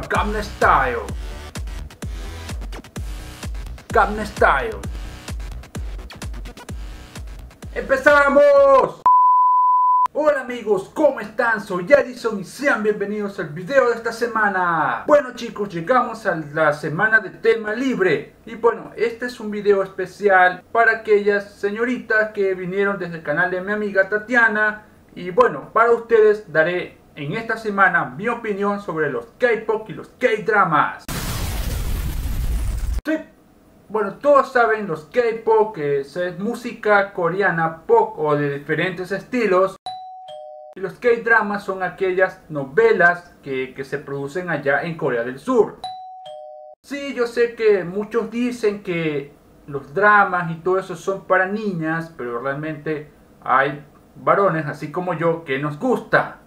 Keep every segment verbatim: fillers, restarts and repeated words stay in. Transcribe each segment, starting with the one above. para Gangnam Style. Gangnam Style. ¡Empezamos! Hola amigos, ¿cómo están? Soy Edison y sean bienvenidos al video de esta semana. Bueno chicos, llegamos a la semana de tema libre. Y bueno, este es un video especial para aquellas señoritas que vinieron desde el canal de mi amiga Tatiana. Y bueno, para ustedes daré en esta semana mi opinión sobre los K-pop y los K-dramas. Sí. Bueno, todos saben los K-pop, que es, es música coreana pop o de diferentes estilos. Y los K-dramas son aquellas novelas que, que se producen allá en Corea del Sur. Sí, yo sé que muchos dicen que los dramas y todo eso son para niñas, pero realmente hay varones, así como yo, que nos gusta.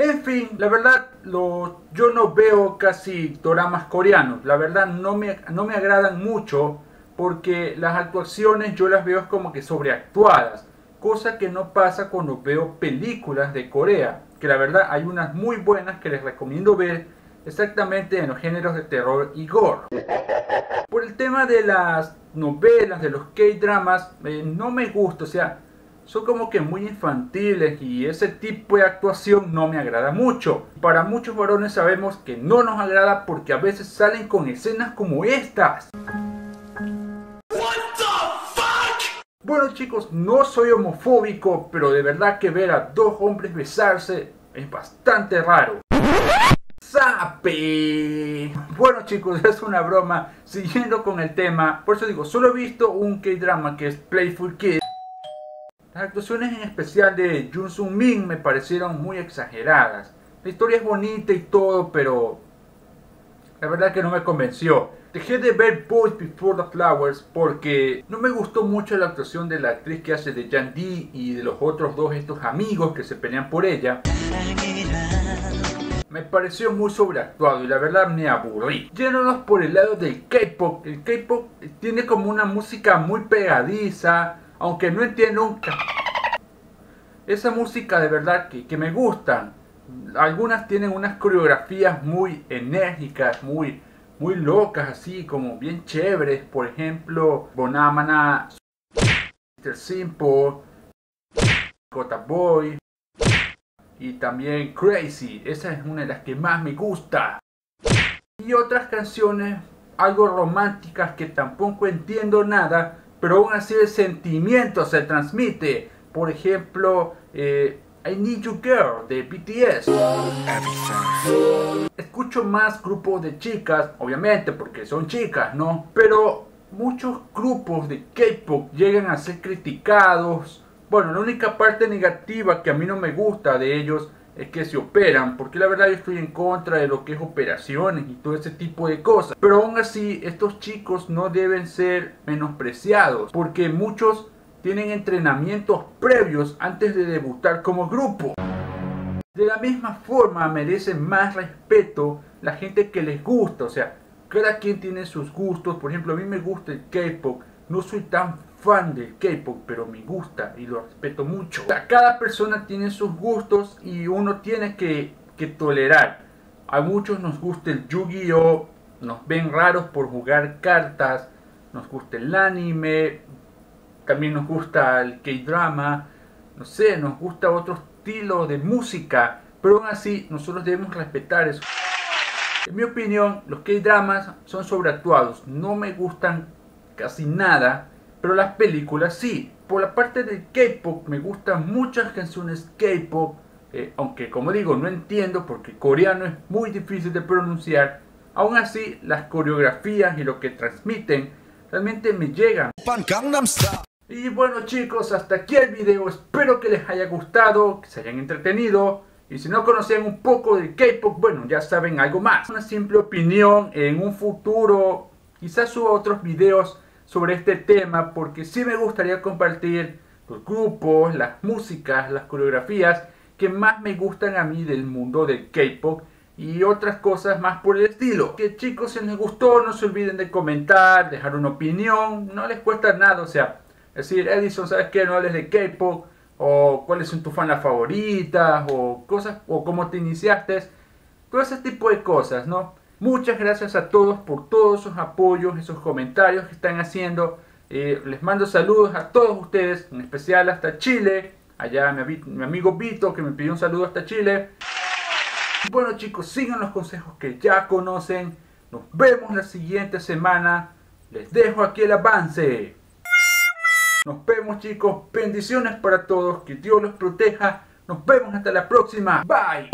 En fin, la verdad, lo, yo no veo casi dramas coreanos. La verdad no me, no me agradan mucho porque las actuaciones yo las veo como que sobreactuadas. Cosa que no pasa cuando veo películas de Corea, que la verdad hay unas muy buenas que les recomiendo ver, exactamente en los géneros de terror y gore. Por el tema de las novelas, de los K-dramas, eh, no me gusta, o sea, son como que muy infantiles y ese tipo de actuación no me agrada mucho. Para muchos varones sabemos que no nos agrada porque a veces salen con escenas como estas. Bueno chicos, no soy homofóbico, pero de verdad que ver a dos hombres besarse es bastante raro. ¡Sape! Bueno chicos, es una broma, siguiendo con el tema. Por eso digo, solo he visto un K-drama que es Playful Kids. Las actuaciones en especial de Jun-Sun-Ming me parecieron muy exageradas. La historia es bonita y todo, pero la verdad que no me convenció. Dejé de ver Boys Before the Flowers porque no me gustó mucho la actuación de la actriz que hace de Jan-Di y de los otros dos, estos amigos que se pelean por ella. Me pareció muy sobreactuado y la verdad me aburrí. Yéndonos por el lado del K-pop. El K-pop tiene como una música muy pegadiza, aunque no entiendo un c... Esa música de verdad que, que me gustan. Algunas tienen unas coreografías muy enérgicas, muy... muy locas, así como bien chéveres. Por ejemplo, Bonamana, mister Simple, Got a Boy y también Crazy. Esa es una de las que más me gusta. Y otras canciones algo románticas que tampoco entiendo nada, pero aún así el sentimiento se transmite. Por ejemplo, eh, I Need You Girl de B T S. Escucho más grupos de chicas, obviamente porque son chicas, ¿no? Pero muchos grupos de K-pop llegan a ser criticados. Bueno, la única parte negativa que a mí no me gusta de ellos es que se operan, porque la verdad yo estoy en contra de lo que es operaciones y todo ese tipo de cosas. Pero aún así, estos chicos no deben ser menospreciados, porque muchos tienen entrenamientos previos antes de debutar como grupo. De la misma forma merecen más respeto la gente que les gusta, o sea, cada quien tiene sus gustos. Por ejemplo, a mí me gusta el K-pop, no soy tan fan del K-pop, pero me gusta y lo respeto mucho. O sea, cada persona tiene sus gustos y uno tiene que, que tolerar. A muchos nos gusta el Yu-Gi-Oh, nos ven raros por jugar cartas, nos gusta el anime, también nos gusta el K-drama, no sé, nos gusta otros estilos de música, pero aún así nosotros debemos respetar eso. En mi opinión, los K-dramas son sobreactuados, no me gustan casi nada, pero las películas sí. Por la parte del K-pop me gustan muchas canciones K-pop, eh, aunque como digo no entiendo porque coreano es muy difícil de pronunciar. Aún así, las coreografías y lo que transmiten realmente me llegan. Y bueno chicos, hasta aquí el video, espero que les haya gustado, que se hayan entretenido. Y si no conocían un poco del K-pop, bueno, ya saben algo más. Una simple opinión en un futuro, quizás suba otros videos sobre este tema, porque sí me gustaría compartir los grupos, las músicas, las coreografías que más me gustan a mí del mundo del K-pop y otras cosas más por el estilo. Que chicos, si les gustó, no se olviden de comentar, dejar una opinión, no les cuesta nada, o sea... Es decir, Edison, ¿sabes qué? No hables de K-pop, o cuáles son tus fanas favoritas, o cosas, o cómo te iniciaste. Todo ese tipo de cosas, ¿no? Muchas gracias a todos por todos sus apoyos, esos comentarios que están haciendo. Eh, les mando saludos a todos ustedes, en especial hasta Chile. Allá mi, mi amigo Vito, que me pidió un saludo hasta Chile. Bueno chicos, sigan los consejos que ya conocen. Nos vemos la siguiente semana. Les dejo aquí el avance. Nos vemos chicos, bendiciones para todos, que Dios los proteja. Nos vemos hasta la próxima. Bye.